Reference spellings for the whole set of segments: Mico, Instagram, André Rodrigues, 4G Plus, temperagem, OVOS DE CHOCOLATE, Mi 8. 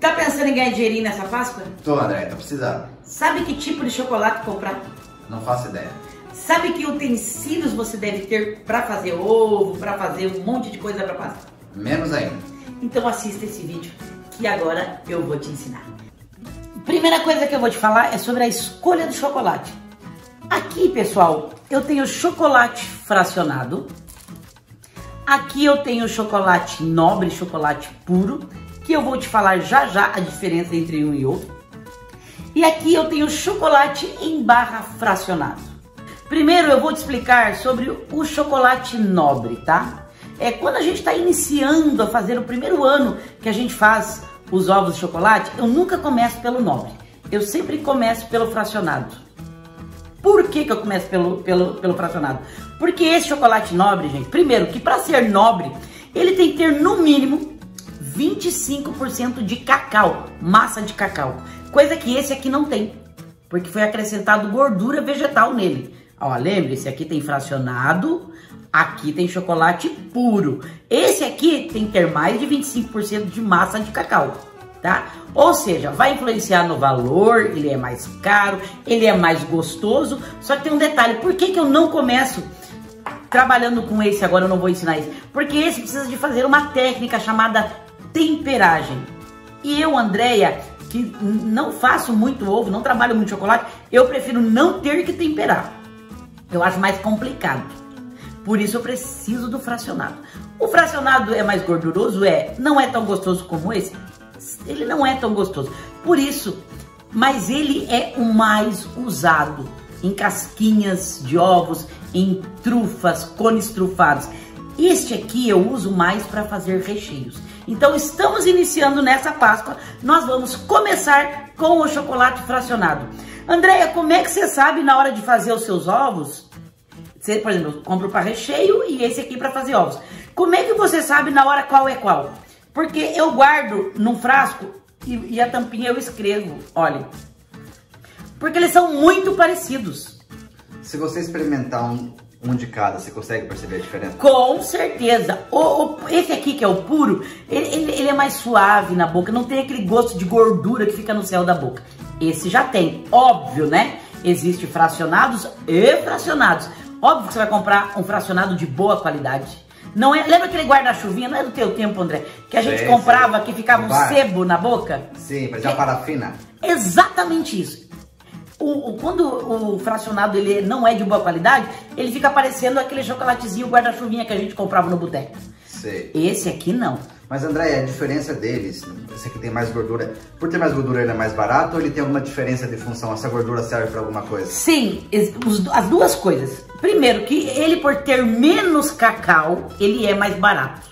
Tá pensando em ganhar dinheirinho nessa Páscoa? Tô, André, tô precisando. Sabe que tipo de chocolate comprar? Não faço ideia. Sabe que utensílios você deve ter pra fazer ovo, pra fazer um monte de coisa pra Páscoa? Menos ainda. Então assista esse vídeo que agora eu vou te ensinar. Primeira coisa que eu vou te falar é sobre a escolha do chocolate. Aqui, pessoal, eu tenho chocolate fracionado. Aqui eu tenho chocolate nobre, chocolate puro, que eu vou te falar já já a diferença entre um e outro. E aqui eu tenho chocolate em barra fracionado. Primeiro eu vou te explicar sobre o chocolate nobre, tá? É quando a gente está iniciando a fazer o primeiro ano que a gente faz os ovos de chocolate, eu nunca começo pelo nobre. Eu sempre começo pelo fracionado. Por que que eu começo pelo fracionado? Porque esse chocolate nobre, gente, primeiro que para ser nobre, ele tem que ter no mínimo 25% de cacau, massa de cacau. Coisa que esse aqui não tem, porque foi acrescentado gordura vegetal nele. Ó, lembre-se, aqui tem fracionado, aqui tem chocolate puro. Esse aqui tem que ter mais de 25% de massa de cacau. Tá? Ou seja, vai influenciar no valor, ele é mais caro, ele é mais gostoso. Só que tem um detalhe, por que que eu não começo trabalhando com esse agora? Eu não vou ensinar esse, porque esse precisa de fazer uma técnica chamada temperagem. E eu, Andréia, que não faço muito ovo, não trabalho muito chocolate, eu prefiro não ter que temperar. Eu acho mais complicado. Por isso eu preciso do fracionado. O fracionado é mais gorduroso, não é tão gostoso como esse. Ele não é tão gostoso, por isso, mas ele é o mais usado em casquinhas de ovos, em trufas, cones trufados. Este aqui eu uso mais para fazer recheios. Então estamos iniciando nessa Páscoa, nós vamos começar com o chocolate fracionado. Andréia, como é que você sabe na hora de fazer os seus ovos? Você, por exemplo, compra para recheio e esse aqui para fazer ovos. Como é que você sabe na hora qual é qual? Porque eu guardo num frasco e a tampinha eu escrevo, olha. Porque eles são muito parecidos. Se você experimentar um de cada, você consegue perceber a diferença? Com certeza. Esse aqui que é o puro, ele é mais suave na boca, não tem aquele gosto de gordura que fica no céu da boca. Esse já tem, óbvio, né? Existem fracionados e fracionados. Óbvio que você vai comprar um fracionado de boa qualidade. Não é, lembra aquele guarda-chuvinha? Não é do teu tempo, André? Que a gente comprava, que ficava um sebo na boca? Sim, mas é parafina. Exatamente isso. Quando o fracionado ele não é de boa qualidade, ele fica parecendo aquele chocolatezinho guarda-chuvinha que a gente comprava no boteco. Sim. Esse aqui não. Mas, André, a diferença deles, esse aqui tem mais gordura. Por ter mais gordura, ele é mais barato ou ele tem alguma diferença de função? Essa gordura serve para alguma coisa? Sim, as duas coisas. Primeiro, que ele, por ter menos cacau, ele é mais barato.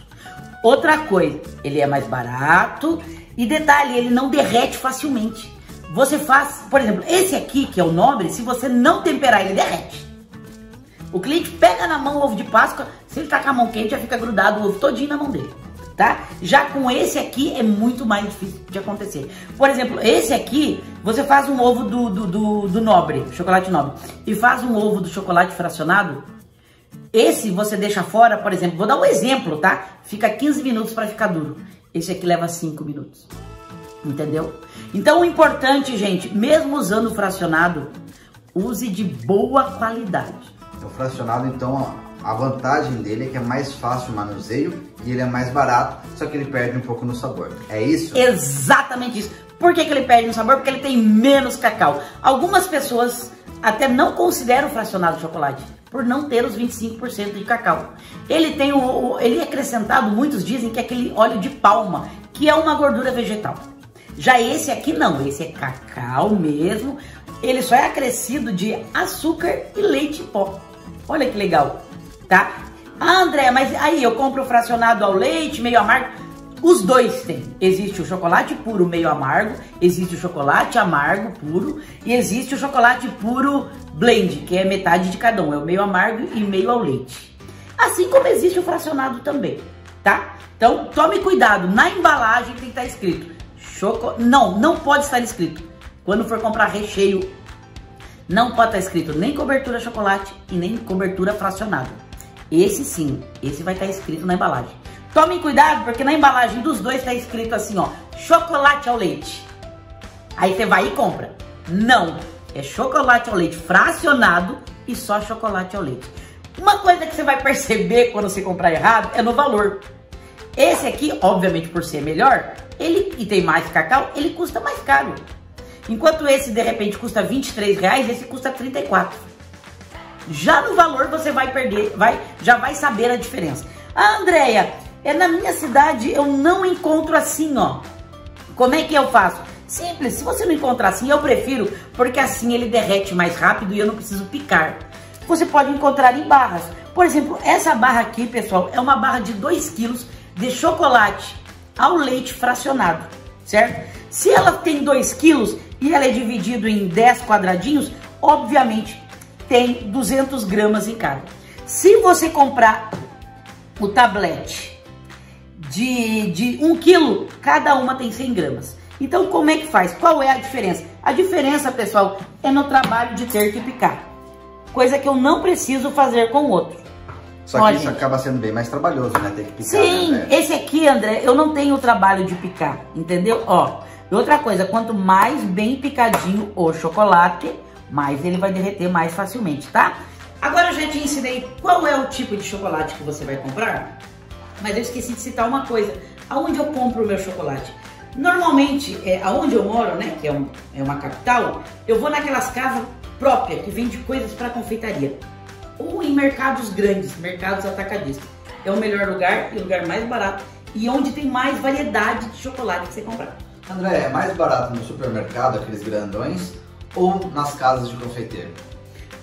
Outra coisa, ele é mais barato. E detalhe, ele não derrete facilmente. Você faz, por exemplo, esse aqui, que é o nobre, se você não temperar, ele derrete. O cliente pega na mão o ovo de Páscoa, se ele tá com a mão quente, já fica grudado o ovo todinho na mão dele. Tá? Já com esse aqui é muito mais difícil de acontecer. Por exemplo, esse aqui, você faz um ovo do nobre, chocolate nobre, e faz um ovo do chocolate fracionado. Esse você deixa fora, por exemplo, vou dar um exemplo, tá? Fica 15 minutos para ficar duro. Esse aqui leva 5 minutos. Entendeu? Então o importante, gente, mesmo usando o fracionado, use de boa qualidade. O fracionado, então, a vantagem dele é que é mais fácil o manuseio. E ele é mais barato, só que ele perde um pouco no sabor. É isso? Exatamente isso. Por que que ele perde no sabor? Porque ele tem menos cacau. Algumas pessoas até não consideram fracionado de chocolate, por não ter os 25% de cacau. Ele é acrescentado, muitos dizem que é aquele óleo de palma, que é uma gordura vegetal. Já esse aqui não, esse é cacau mesmo. Ele só é acrescido de açúcar e leite em pó. Olha que legal, tá? Ah, André, mas aí eu compro o fracionado ao leite, meio amargo. Os dois tem. Existe o chocolate puro meio amargo, existe o chocolate amargo puro e existe o chocolate puro blend, que é metade de cada um. É o meio amargo e meio ao leite. Assim como existe o fracionado também, tá? Então, tome cuidado. Na embalagem tem que estar escrito. Não pode estar escrito. Quando for comprar recheio, não pode estar escrito nem cobertura chocolate e nem cobertura fracionada. Esse sim, esse vai estar escrito na embalagem. Tomem cuidado, porque na embalagem dos dois tá escrito assim, ó, chocolate ao leite. Aí você vai e compra. Não, é chocolate ao leite fracionado e só chocolate ao leite. Uma coisa que você vai perceber quando você comprar errado é no valor. Esse aqui, obviamente por ser melhor, ele e tem mais cacau, ele custa mais caro. Enquanto esse de repente custa R$23, esse custa R$34. Já no valor você vai perder, já vai saber a diferença. Ah, Andréia, na minha cidade eu não encontro assim, ó. Como é que eu faço? Simples, se você não encontrar assim, eu prefiro, porque assim ele derrete mais rápido e eu não preciso picar. Você pode encontrar em barras. Por exemplo, essa barra aqui, pessoal, é uma barra de 2 quilos de chocolate ao leite fracionado, certo? Se ela tem 2 quilos e ela é dividida em 10 quadradinhos, obviamente tem 200 gramas em cada. Se você comprar o tablete de 1 quilo, cada uma tem 100 gramas. Então, como é que faz? Qual é a diferença? A diferença, pessoal, é no trabalho de ter que picar. Coisa que eu não preciso fazer com o outro. Só que isso acaba sendo bem mais trabalhoso, né? Ter que picar. Sim, né? Esse aqui, André, eu não tenho o trabalho de picar, entendeu? Ó, e outra coisa, quanto mais bem picadinho o chocolate, mais ele vai derreter mais facilmente, tá? Agora eu já te ensinei qual é o tipo de chocolate que você vai comprar, mas eu esqueci de citar uma coisa. Aonde eu compro o meu chocolate? Normalmente, aonde eu moro, né, que é uma capital, eu vou naquelas casas próprias que vende coisas para confeitaria. Ou em mercados grandes, mercados atacadistas. É o melhor lugar e o lugar mais barato e onde tem mais variedade de chocolate que você comprar. André, é mais barato no supermercado, aqueles grandões, ou nas casas de confeiteiro?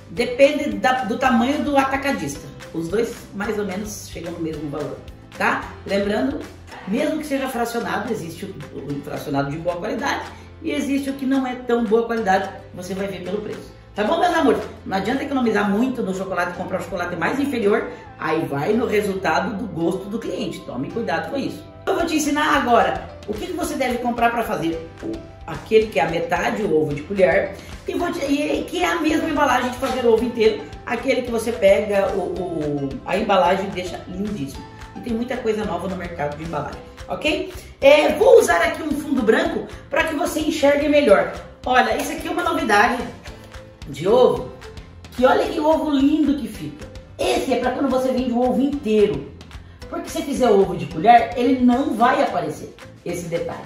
Depende do tamanho do atacadista. Os dois mais ou menos chegam no mesmo valor, tá? Lembrando, mesmo que seja fracionado, existe o fracionado de boa qualidade e existe o que não é tão boa qualidade, você vai ver pelo preço. Tá bom, meus amores? Não adianta economizar muito no chocolate, comprar um chocolate mais inferior, aí vai no resultado do gosto do cliente. Tome cuidado com isso. Eu vou te ensinar agora o que você deve comprar para fazer aquele que é a metade, o ovo de colher, e que é a mesma embalagem de fazer o ovo inteiro, aquele que você pega a embalagem e deixa lindíssimo. E tem muita coisa nova no mercado de embalagem, ok? Vou usar aqui um fundo branco para que você enxergue melhor. Olha, isso aqui é uma novidade de ovo, que olha que ovo lindo que fica. Esse é para quando você vende o ovo inteiro, porque se fizer o ovo de colher, ele não vai aparecer esse detalhe,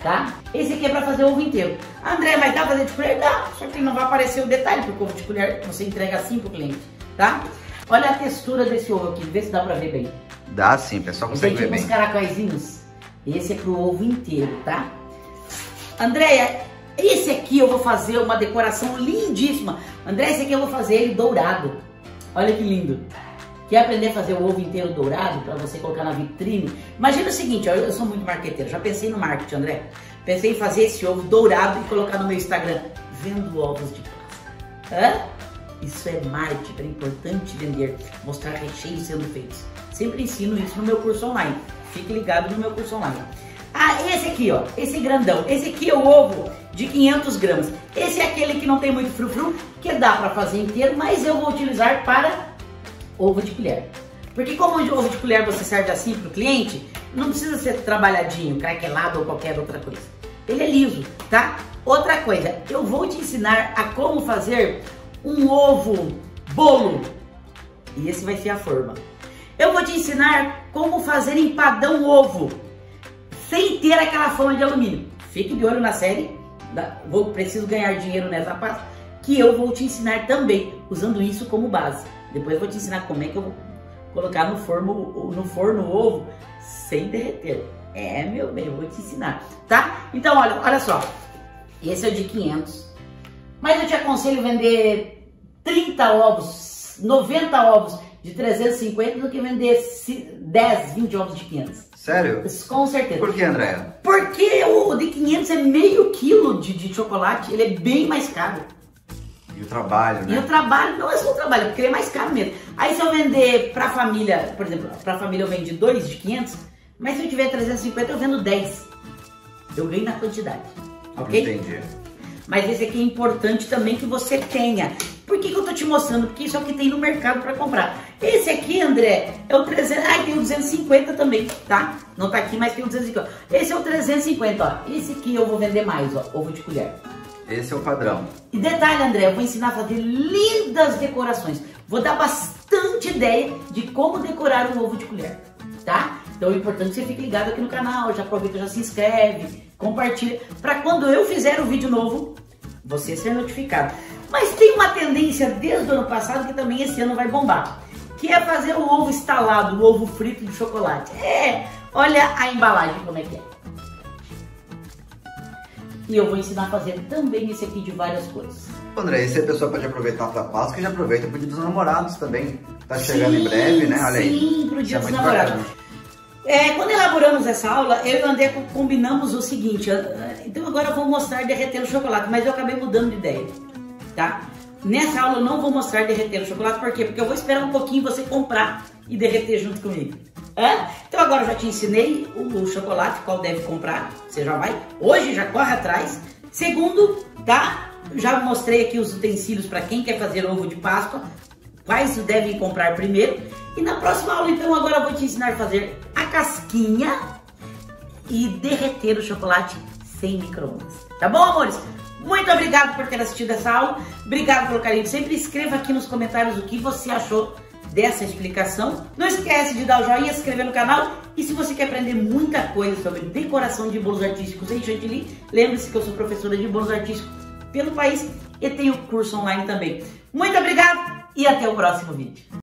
tá? Esse aqui é para fazer o ovo inteiro. André, mas dá pra fazer de colher? Dá, só que não vai aparecer o detalhe, porque o ovo de colher você entrega assim pro cliente, tá? Olha a textura desse ovo aqui, vê se dá pra ver bem. Dá sim, pessoal, consegue ver bem. Tem uns caracóizinhos. Esse é pro ovo inteiro, tá? Andréia, esse aqui eu vou fazer uma decoração lindíssima. André, esse aqui eu vou fazer ele dourado. Olha que lindo. Quer aprender a fazer o ovo inteiro dourado para você colocar na vitrine? Imagina o seguinte, ó, eu sou muito marqueteiro, já pensei no marketing, André. Pensei em fazer esse ovo dourado e colocar no meu Instagram. Vendo ovos de pasta. Hã? Isso é marketing, é importante vender, mostrar recheios sendo feitos. Sempre ensino isso no meu curso online. Fique ligado no meu curso online. Ah, esse aqui, ó, esse grandão. Esse aqui é o ovo de 500 gramas. Esse é aquele que não tem muito frufru, que dá pra fazer inteiro, mas eu vou utilizar para ovo de colher. Porque como o ovo de colher você serve assim pro cliente, não precisa ser trabalhadinho, craquelado ou qualquer outra coisa. Ele é liso, tá? Outra coisa, eu vou te ensinar a como fazer um ovo bolo. E esse vai ser a forma. Eu vou te ensinar como fazer empadão ovo, sem ter aquela forma de alumínio. Fique de olho na série, preciso ganhar dinheiro nessa parte, que eu vou te ensinar também, usando isso como base. Depois eu vou te ensinar como é que eu vou colocar no forno o ovo sem derreter. É, meu bem, eu vou te ensinar, tá? Então, olha só, esse é o de 500, mas eu te aconselho vender 30 ovos, 90 ovos de 350 do que vender 10, 20 ovos de 500. Sério? Com certeza. Por que, Andréia? Porque o de 500 é meio quilo de chocolate, ele é bem mais caro. E o trabalho, né? E o trabalho, não é só o trabalho, porque ele é mais caro mesmo. Aí se eu vender pra família, por exemplo, pra família eu vendo 2 de 500, mas se eu tiver 350 eu vendo 10. Eu ganho na quantidade, ok? Entendi. Mas esse aqui é importante também que você tenha. Por que eu tô te mostrando? Porque isso é o que tem no mercado para comprar. Esse aqui, André, é o 300. Ai, tem o 250 também, tá? Não tá aqui, mas tem o 250. Esse é o 350, ó. Esse aqui eu vou vender mais, ó. Ovo de colher. Esse é o padrão. E detalhe, André, eu vou ensinar a fazer lindas decorações. Vou dar bastante ideia de como decorar um ovo de colher, tá? Então é importante que você fique ligado aqui no canal. Já aproveita, já se inscreve, compartilha. Pra quando eu fizer um vídeo novo, você ser notificado. Mas tem uma tendência desde o ano passado que também esse ano vai bombar. Que é fazer o ovo estalado, o ovo frito de chocolate. É, olha a embalagem como é que é. E eu vou ensinar a fazer também esse aqui de várias cores. André, esse a pessoa pode aproveitar para Páscoa e já aproveita para o Dia dos Namorados também. Tá chegando sim, em breve, né? Olha aí. Sim, para o Dia dos Namorados. Quando elaboramos essa aula, eu e o André combinamos o seguinte. Então agora eu vou mostrar derreter o chocolate, mas eu acabei mudando de ideia, tá? Nessa aula eu não vou mostrar derreter o chocolate, por quê? Porque eu vou esperar um pouquinho você comprar e derreter junto comigo. É? Então agora eu já te ensinei o chocolate, qual deve comprar, você já vai, hoje já corre atrás. Segundo, tá? Já mostrei aqui os utensílios para quem quer fazer ovo de Páscoa, quais devem comprar primeiro. E na próxima aula, então, agora eu vou te ensinar a fazer a casquinha e derreter o chocolate sem micro-ondas. Tá bom, amores? Muito obrigado por ter assistido essa aula. Obrigado pelo carinho. Sempre escreva aqui nos comentários o que você achou dessa explicação. Não esquece de dar o joinha, se inscrever no canal. E se você quer aprender muita coisa sobre decoração de bolos artísticos em chantilly, lembre-se que eu sou professora de bolos artísticos pelo país e tenho curso online também. Muito obrigado e até o próximo vídeo.